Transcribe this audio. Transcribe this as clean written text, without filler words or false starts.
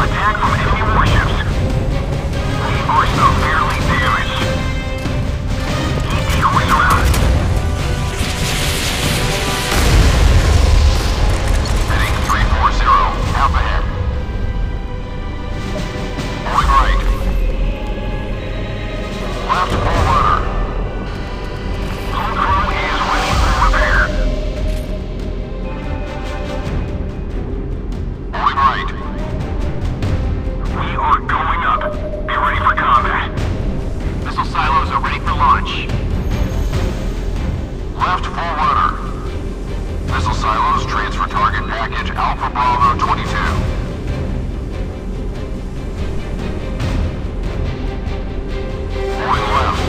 Attack from enemy warships. Reinforce them barely damaged. ETO is around. Heading 340, out ahead. Moving right. Left full rudder. Blue crew is ready for repair. Moving right. We are going up. Be ready for combat. Missile silos are ready for launch. Left full rudder. Missile silos transfer target package Alpha Bravo 22. Going left.